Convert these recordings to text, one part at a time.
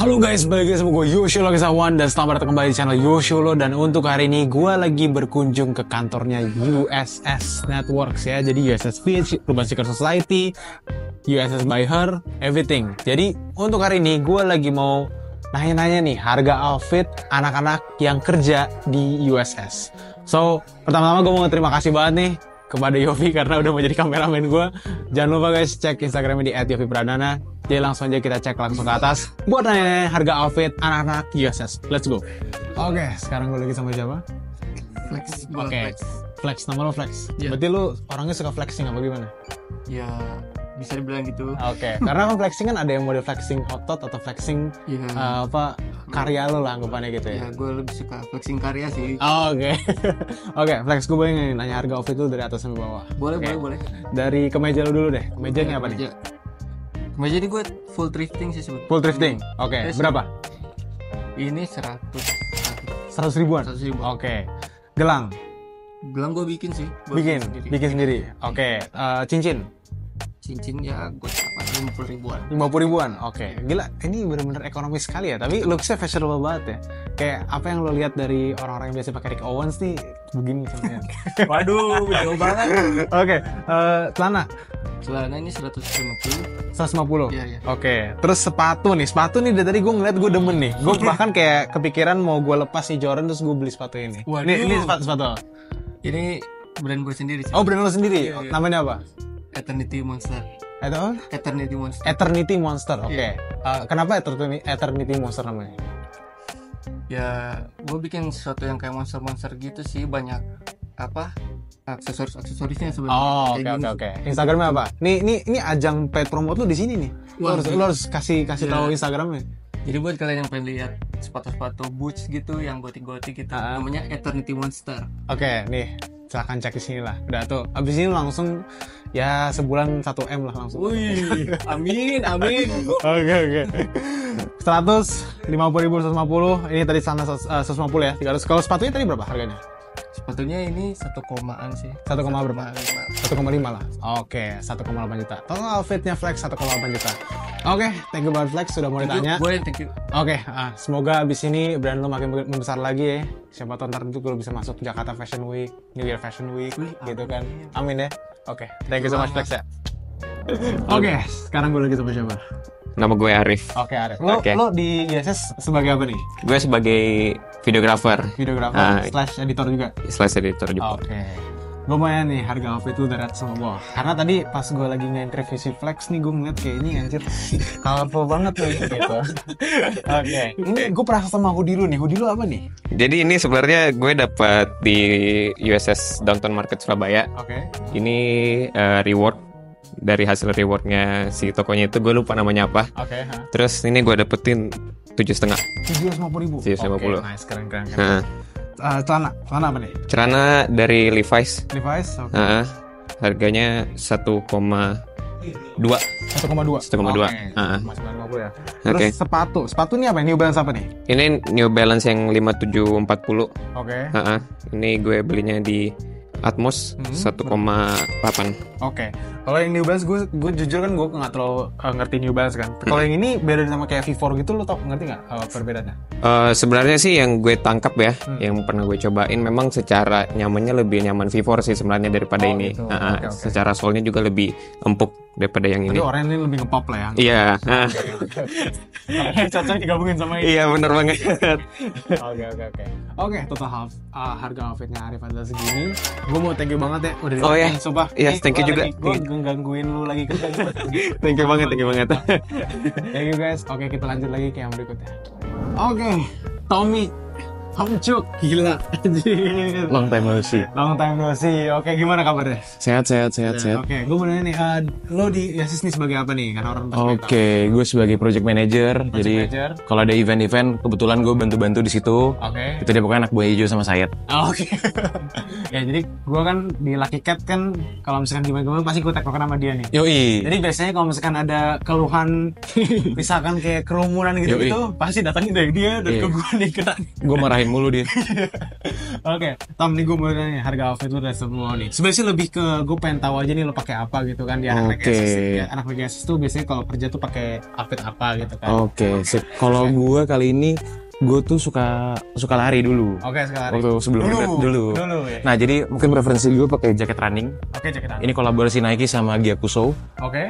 Halo guys, balik lagi sama gue Yushu Logisawan dan selamat datang kembali di channel Yushu Lo. Dan untuk hari ini gue lagi berkunjung ke kantornya USS Networks ya. Jadi USS Fitch, Urban Seeker Society, USS By Her, everything. Jadi untuk hari ini gue lagi mau nanya-nanya nih harga outfit anak-anak yang kerja di USS. So, pertama-tama gue mau terima kasih banget nih kepada Yovi karena udah mau jadi kameramen gue. Jangan lupa guys cek Instagramnya di @yovipradana. Jadi langsung aja kita cek langsung ke atas buat nanya harga outfit anak-anak USS. Let's go. Oke, sekarang gue lagi sama siapa? Flex. Oke. Flex, nama lo Flex. Yeah. Berarti lo orangnya suka flexing apa gimana? Ya, bisa dibilang gitu. Oke. Karena kan flexing kan ada yang model flexing otot atau flexing karya lo lah anggapannya gitu ya. Ya, gue lebih suka flexing karya sih. Oke. Oke, Flex, gue boleh nanya harga outfit lo dari atas sampai bawah? Boleh, okay. Boleh. Dari kemeja lo dulu deh. Kemejanya apa nih? Kemeja ini gue full thrifting sih sebetulnya. Full thrifting? Oke. Berapa? Ini 100 ribuan? 100 ribuan. Oke. Gelang? Gelang gue bikin sih. Bikin sendiri? Oke. Cincin? Cincin ya gue dapat 50 ribuan. 50 ribuan? Oke. Gila, ini bener-bener ekonomis sekali ya. Tapi looksnya fashionable banget ya. Kayak apa yang lo lihat dari orang-orang yang biasa pakai Rick Owens nih begini contohnya. Waduh, jauh banget. Oke. Celana? Celana ini 150. 150? Iya. Oke. Terus sepatu nih. Sepatu nih dari tadi gue ngeliat gue demen nih. Gue bahkan kayak kepikiran mau gue lepas nih Jordan terus gue beli sepatu ini. Waduh. Ini sepatu. Ini brand gue sendiri sih. Oh, brand lo sendiri? Iya. Namanya apa? Eternity Monster. Atau? Eternity Monster. Eternity Monster. Oke. Okay. Yeah. Kenapa Eternity Monster namanya? Ya, gue bikin sesuatu yang kayak monster-monster gitu sih, banyak apa? aksesorisnya sebenarnya. Oh, oke. Instagramnya apa? Ini ajang paid promote lu di sini nih. Lu harus kasih tahu Instagramnya. Jadi buat kalian yang pengen lihat sepatu-sepatu boots gitu yang gotik-gotik gitu, namanya Eternity Monster. Oke, nih silahkan cek di sini lah. Udah tuh, abis ini langsung ya sebulan 1M lah langsung. Wih, amin. Oke. 150.000, 150. Ini tadi sana 150 ya, 300. Kalau sepatunya tadi berapa harganya? Sepatunya ini 1,an sih. 1,5 lah. Oke, 1,8 juta. Total outfitnya Flex 1,8 juta. Oke, thank you banget Flex sudah mau ditanya. Boleh, thank you. Oke, semoga abis ini brand lo makin membesar lagi ya. Siapa tahu ntar itu lo bisa masuk Jakarta Fashion Week, New York Fashion Week, gitu kan. Amin ya. Oke, thank you so much Flex ya. Oke, sekarang gue lagi sama siapa? Nama gue Arif. Oke, Arif. Lo di USS sebagai apa nih? Gue sebagai videographer slash editor juga. Oke. Gue mau nanya nih harga outfit itu dari atas sama bawah. Karena tadi pas gue lagi nge-interview si Flex nih, gue ngeliat kayak ini anjir colorful banget nih gitu. Oke. Ini gue perasa sama hoodie lu nih. Hoodie lu apa nih? Jadi ini sebenarnya gue dapat di USS Downtown Market Surabaya. Oke. Ini reward dari hasil rewardnya si tokonya itu, gue lupa namanya apa. Oke. Terus ini gue dapetin 7,5. 750.000. 750. Oke, nice, keren. Celana apa nih? Celana dari Levi's. Oke. Harganya 1,2. 1,2. Masih 1,2 ya. Terus sepatu ini apa? New Balance apa nih? Ini New Balance yang 5740. Oke. Ini gue belinya di Atmos 1,8. Oke. Kalau yang New Balance gue jujur kan gue nggak terlalu ngerti New Balance kan. Kalau yang ini beda sama kayak V4 gitu, lo tau ngerti nggak perbedaannya? Sebenarnya sih yang gue tangkap ya, yang pernah gue cobain memang secara nyamannya lebih nyaman V4 sih sebenarnya daripada ini. Gitu. Okay. Secara solnya juga lebih empuk daripada yang ini. Tapi orang ini lebih ngepop lah ya. Iya. Cocok digabungin sama ini. Iya benar banget. Oke. Oke, total harga outfitnya Arif adalah segini. Gue mau thank you banget ya udah di sumpah. Yes, thank you juga. Gue gangguin lu lagi ke thank you banget. Thank you guys. Oke, kita lanjut lagi ke yang berikutnya. Oke, Tommy Hamcuk, gila. Long time no see. Oke, gimana kabarnya? Sehat. Oke, gue mau nanya nih, lo di USS nih sebagai apa nih? Karena orang gue sebagai project manager. Jadi kalau ada event-event, kebetulan gue bantu-bantu di situ. Oke. Itu dia pokoknya anak buah hijau sama Sayat. Oke. Ya jadi gue kan di Lucky Cat kan, kalau misalkan gimana-gimana pasti gue teknologi sama dia nih. Yoi. Jadi biasanya kalau misalkan ada keluhan, misalkan kayak kerumunan gitu, pasti datangin dari dia dan ke gue nih. Gue marahin mulu dia. Oke, Tom, nih gue mau nanya harga outfit lu dari semua nih. Sebenarnya lebih ke gue pengen tahu aja nih lo pakai apa gitu kan. Di anak Pegasus, ya, anak Pegasus tuh biasanya kalau kerja tuh pakai outfit apa gitu kan. Oke. Kalau gue kali ini gue tuh suka lari dulu. Suka lari. Waktu sebelum dulu. Ya. Nah, jadi mungkin preferensi gue pakai jaket running. Jaket running. Ini kolaborasi Nike sama Gyakusou.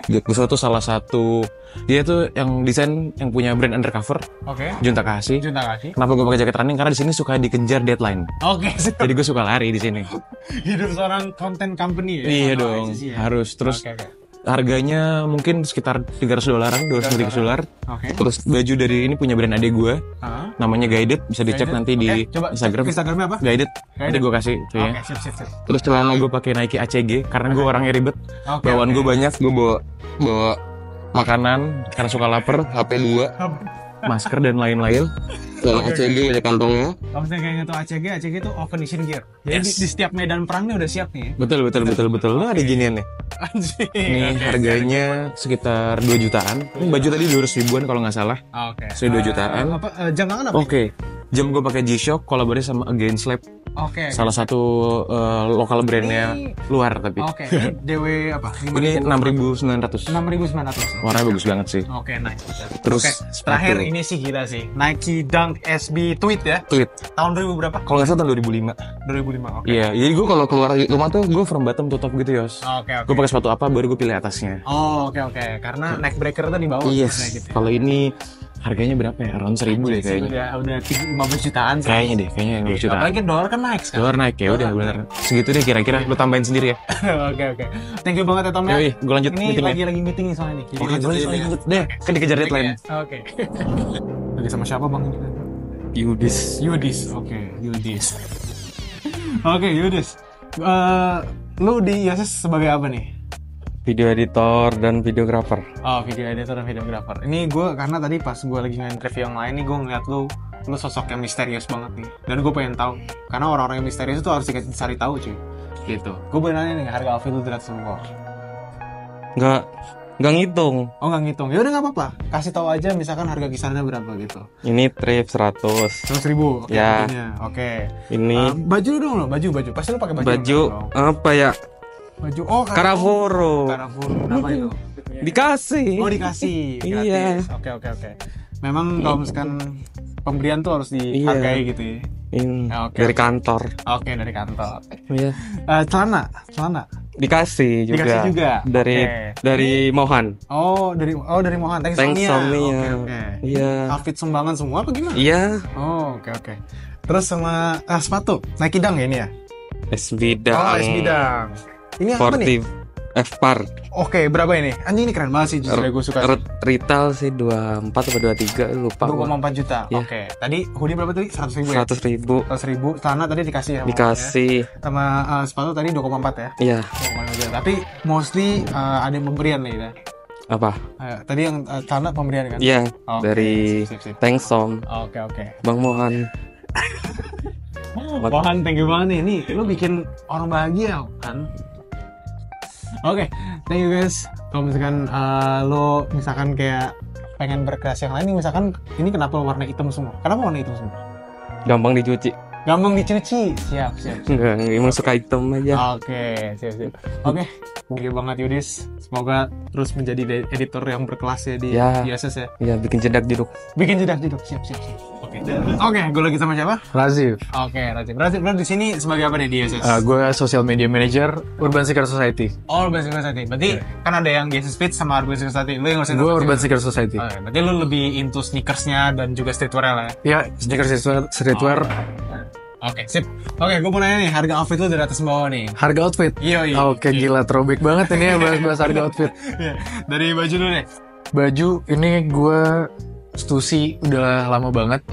Gyakusou tuh salah satu, dia tuh yang desain yang punya brand Undercover. Juntakasi. Kenapa gue pakai jaket running? Karena di sini suka dikejar deadline. Jadi gue suka lari di sini. Hidup seorang content company ya. Iya dong. ACG, ya? Harus terus. Harganya mungkin sekitar $300, $200-$300. Terus baju dari ini punya brand adek gue, namanya Guided, bisa dicek nanti di Instagram. Instagramnya apa? Guided. Nanti gue kasih itu ya. Sip. Terus celana gue pakai Nike ACG karena gue orangnya ribet. Bawaan gue banyak, gue bawa makanan karena suka lapar, HP 2. Masker dan lain-lain. Kalau ACG ada kantongnya. Kalau misalnya kayak gitu ACG itu open mission gear. Jadi di setiap medan perang nih udah siap nih. Betul. Lo ada ginian nih. Ini harganya sekitar 2 jutaan. Ini baju tadi 200 ribuan kalau nggak salah. So 2 jutaan. Jam tangan apa? Jam gue pakai G-Shock kolaborasi sama Again Slap. Salah satu lokal brandnya luar tapi. DW apa? Ini 6.900. 6.900. Warnanya bagus banget sih. Nice. Terus terakhir ini sih gila sih. Nike Dunk SB tweet ya. Tahun 2000 berapa? Kalau nggak salah tahun 2005. 2005. Iya, jadi gue kalau keluar rumah tuh gue from bottom to top gitu, Yos. Gue pakai sepatu apa baru gue pilih atasnya. Oke. Karena neck breaker tuh di bawah. Gitu ya. Kalau ini harganya berapa ya? Around 1.000 deh kayaknya. Udah 15 jutaan sih. Kayaknya 15 jutaan. Apalagi dolar kan naik sekarang. Dolar naik ya, udah bener. Segitu deh kira-kira, lu tambahin sendiri ya. Oke. Thank you banget ya Tom ya. Yoi, gue lanjut meeting. Ini lagi meeting nih soalnya nih. Lanjut deh, kan dikejar deadline. Oke. Lagi sama siapa Bang? Yudis. Yudis. Lu di USS sebagai apa nih? Video editor dan videographer. Video editor dan videographer. Ini gue karena tadi pas gue lagi nge-interview yang lain nih, gue ngeliat lu sosok yang misterius banget nih. Dan gue pengen tahu, karena orang-orang yang misterius itu harus dicari tahu cuy. Gitu. Gue boleh nanya nih harga outfit lu dari semua? Nggak ngitung. Nggak ngitung. Ya udah nggak apa-apa. Kasih tahu aja misalkan harga kisarannya berapa gitu. Ini trip 100.000. Ya. Oke. Ini. Baju dong lo, baju. Pasti lu pakai baju. Baju apa ya? Baju Karavoro. Kenapa itu? Dikasih. Iya. Oke. Memang kalau misalkan pembelian tuh harus dihargai gitu ya. Dari kantor. Dari kantor. Iya. Celana. Dikasih juga. Dari Mohan. Dari Mohan. Thanks Sonia. Iya. Outfit sumbangan semua apa gimana? Iya. Oke. Terus sama sepatu Nike Dunk ya ini ya? SB Dunk. Ini apa nih? F-Par. Berapa ini? Anjing ini keren banget sih, justru gue suka sih. Retail sih 24 atau 23, lupa. 2,4 juta. Tadi hoodie berapa tadi? 100.000 ya? 100.000. Celana tadi dikasih ya? Dikasih. Sama sepatu tadi 2,4 ya? Iya. Tapi mostly ada yang pemberian nih ya? Apa? Tadi yang celana pemberian kan? Iya, dari Thanks Som. Oke. Bang Mohan. Mohan, thank you banget nih. Ini lu bikin orang bahagia kan? Oke, thank you guys. Kalau misalkan lo misalkan kayak pengen berkreasi yang lain nih, misalkan ini kenapa warna hitam semua? Kenapa warna hitam semua? Gampang dicuci. Siap. Emang suka hitam aja. Siap. Thank you banget Yudis. Semoga terus menjadi editor yang berkelas ya di USS ya. Iya, bikin jedak duduk. Siap. Oke, gue lagi sama siapa? Razif. Razif. Razif, lo di sini sebagai apa nih di USS? Gue social media manager Urban Seeker Society. Urban Seeker Society. Berarti kan ada yang USS Fit sama Urban Seeker Society. Lo yang ngurusin. Gue Urban Seeker Society. Berarti lo lebih into sneakersnya dan juga streetwear lah ya? Iya, streetwear. Sip. Gue mau nanya nih harga outfit lo dari atas bawah nih. Harga outfit? Iya. Gila, throwback banget ini ya bahas harga outfit. Dari baju dulu deh. Baju ini gue Stüssy udah lama banget.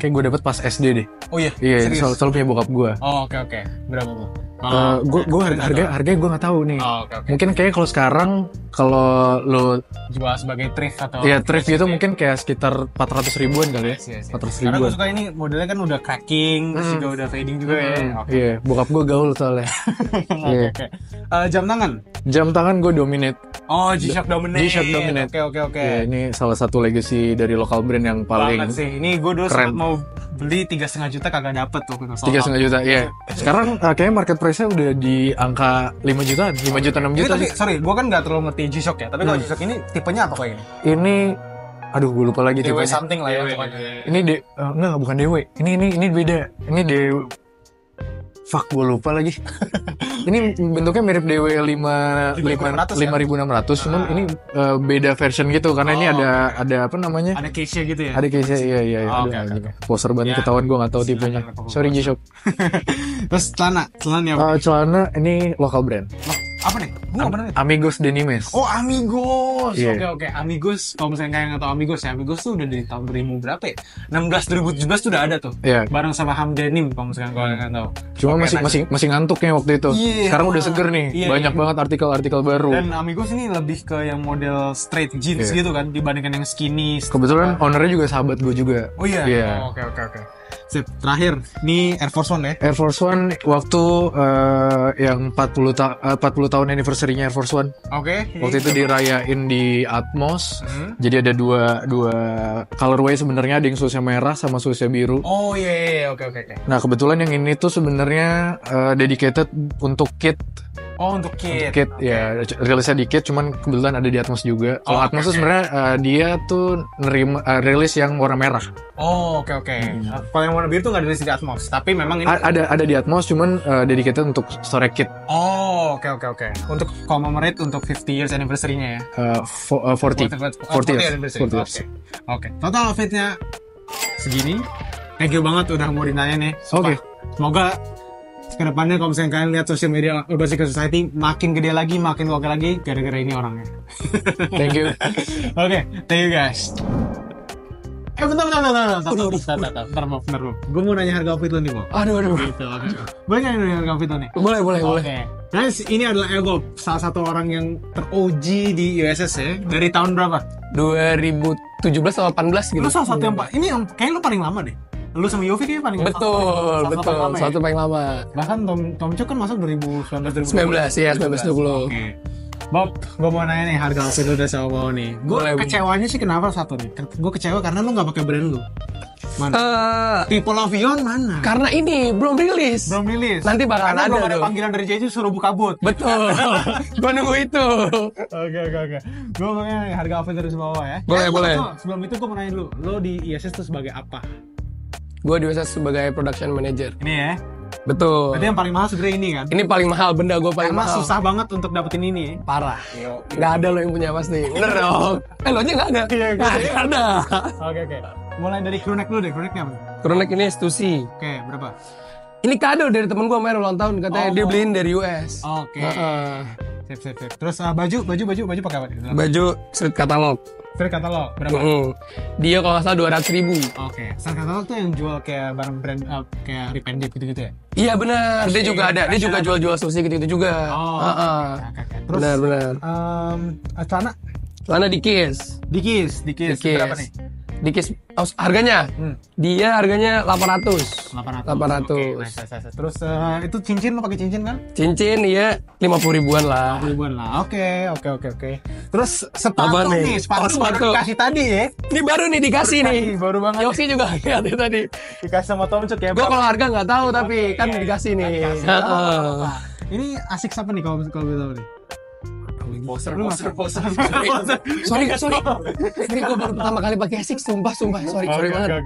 Kayak gue dapet pas SD deh. Iya, serius? Selalu punya bokap gue. Berapa bu? Gue harganya gue nggak tahu nih. Oh, okay. Mungkin kayak kalau sekarang kalau lo jual sebagai thrift atau ya thrift gitu mungkin kayak sekitar 400 ribuan kali ya. 400 ribuan. Karena gue suka ini modelnya kan udah cracking, terus juga udah fading juga ya. Iya, okay. Yeah, bokap gue gaul soalnya. Yeah. Okay. Jam tangan? Jam tangan gue dominate. Oh, G-Shock dominate. G-Shock dominate. Oke. Yeah, ini salah satu legacy dari lokal brand yang paling keren sih. Ini gue dulu sempat mau beli 3,5 juta kagak dapet tuh. 3,5 juta, iya. Yeah. Sekarang kayaknya market price-nya udah di angka 5 jutaan, 5 juta, 6 juta. Tapi sorry, gue kan nggak terlalu ngerti G-Shock ya. Tapi kalau G-Shock ini tipenya apa kayak ini? Ini, aduh gue lupa lagi tipenya. DW something lah ya. Ini nggak bukan DW. Ini beda. Ini DW. Fuck, gue lupa lagi. Ini bentuknya mirip DW 5600, cuman ini beda version gitu karena ini ada apa namanya? Ada case-nya gitu ya? Ada case-nya, iya. Oh, okay. Poser banget ya. Ketahuan gue nggak tahu tipenya. Sorry G-Shock. Terus celana apa? Celana ini lokal brand. Apa nih? Amigos Denimes. Oh, Amigos. Yeah. Oke. Amigos, kalau misalnya kayak nggak tahu Amigos ya, Amigos tuh udah dari tahun 2000 berapa ya? 2017 tuh udah ada tuh. Yeah. Bareng sama Hamdenim kalau misalnya kalian nggak tahu. Cuma okay, masih ngantuknya waktu itu. Yeah. Sekarang udah seger nih. Yeah, banyak banget artikel-artikel baru. Dan Amigos ini lebih ke yang model straight jeans gitu kan dibandingkan yang skinny. Kebetulan ownernya juga sahabat gue juga. Oh iya. Yeah. Oke. Sip, terakhir ini Air Force One ya. Air Force One waktu yang 40 tahun anniversary-nya Air Force One. Oke. Waktu itu dirayain di Atmos. Jadi ada dua colorway sebenarnya, ada yang susnya merah sama susnya biru. Oh iya, oke. Nah, kebetulan yang ini tuh sebenarnya dedicated untuk kit. Oh, untuk kit. Ya, rilisnya dikit cuman kebetulan ada di Atmos juga. Kalau Atmos tuh sebenarnya dia tuh nerima rilis yang warna merah. Oh, oke. Kalau yang warna biru tuh nggak rilis di Atmos, tapi memang ini ada di Atmos cuman dedicated untuk store kit. Oh, oke. Untuk commemorate untuk 50 years anniversary-nya ya. 40 years anniversary. Oke. Total outfit-nya segini. Thank you banget udah mau dinanya nih. Oke. Semoga kedepannya kalau misalnya kalian lihat social media Urban Seeker Society makin gede lagi, makin oke lagi gara-gara ini orangnya. Thank you. Oke, thank you guys. Bentar. Gue mau nanya harga outfit lo nih, Mo. Aduh. Gitu, okay. Boleh nggak nanya harga outfit lo nih? Boleh. Okay. Guys, ini adalah Ego, salah satu orang yang ter-OG di USS ya. Dari tahun berapa? 2017 atau 18 gitu. Lu salah satu yang ini kayaknya lu paling lama deh. Lu sama Yovi kayaknya paling lama. Betul. Satu paling lama. Bahkan Tomco kan masuk 2019. Iya, 1920. Oke. Bob, gue mau nanya nih harga outfit lu udah sama Mo nih. Gue kecewanya sih kenapa satu nih? Gue kecewa karena lu nggak pakai brand lu. Mana? People of Yon mana? Karena ini belum rilis. Nanti bakal ada. Belum ada panggilan dari Jeju suruh buka booth. Betul. Gue nunggu itu. Oke. Gue mau nanya harga outfit dari bawah ya. Boleh. Sebelum itu gue mau nanya dulu. Lo di ISS tuh sebagai apa? Gue di USS sebagai production manager. Ini ya? Betul. Berarti yang paling mahal sebenarnya ini kan? Ini paling mahal, benda gue paling mahal. Karena susah banget untuk dapetin ini. Parah. Gak ada lo yang punya pasti. Bener dong. Lo nya gak ada? Gak ada. Oke. Mulai dari crewneck dulu deh, crewnecknya apa? Crewneck ini Stüssy. Oke, berapa? Ini kado dari temen gue main ulang tahun, katanya dia beliin dari US. Oke. Sip. Terus baju pakai apa? Baju street catalog. Street catalog berapa? Dia kalau nggak salah 200.000. Oke. Street catalog tuh yang jual kayak barang brand kayak Ripndip gitu ya? Iya benar. Dia juga ada. Dia juga jual sushi gitu juga. Terus benar. Celana dikis. Berapa nih? Dikis harganya? Dia harganya 800. Okay, nice. Terus itu cincin, lo pakai cincin kan? Cincin iya 50 ribuan lah. 50 ribuan lah. Oke. Terus sepatu nih, sepatu dikasih tadi ya. Ini baru nih dikasih nih. Baru banget. Yosi juga lihat tadi. Dikasih sama Tomcuk ya. Gue kalau harga nggak tahu tapi kan dikasih nih. Ini asik siapa nih kalau tahu nih? Poser. Sorry. Ini gue baru pertama kali pakai ASICS, sumpah. Sorry banget.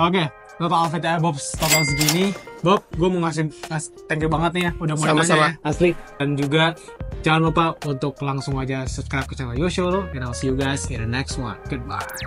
Oke. Total outfitnya Bob total segini. Bob, gue mau ngasih thank you banget nih ya, udah mau nanya ya. Asli. Dan juga jangan lupa untuk langsung aja subscribe ke channel Yushu, and I'll see you guys in the next one. Goodbye.